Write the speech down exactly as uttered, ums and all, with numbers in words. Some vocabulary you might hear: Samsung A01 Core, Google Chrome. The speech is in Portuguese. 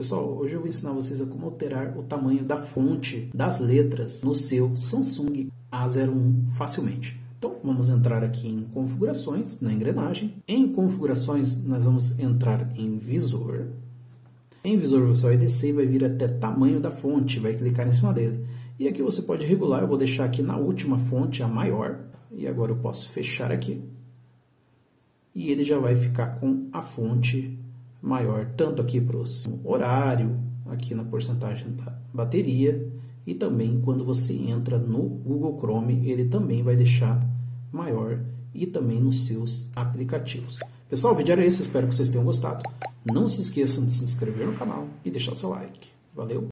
Pessoal, hoje eu vou ensinar vocês a como alterar o tamanho da fonte das letras no seu Samsung A zero um facilmente. Então, vamos entrar aqui em configurações, na engrenagem. Em configurações, nós vamos entrar em visor. Em visor, você vai descer e vai vir até tamanho da fonte, vai clicar em cima dele. E aqui você pode regular, eu vou deixar aqui na última fonte, a maior. E agora eu posso fechar aqui. E ele já vai ficar com a fonte maior, tanto aqui para o horário, aqui na porcentagem da bateria, e também quando você entra no Google Chrome, ele também vai deixar maior, e também nos seus aplicativos. Pessoal, o vídeo era esse, espero que vocês tenham gostado. Não se esqueçam de se inscrever no canal e deixar o seu like. Valeu!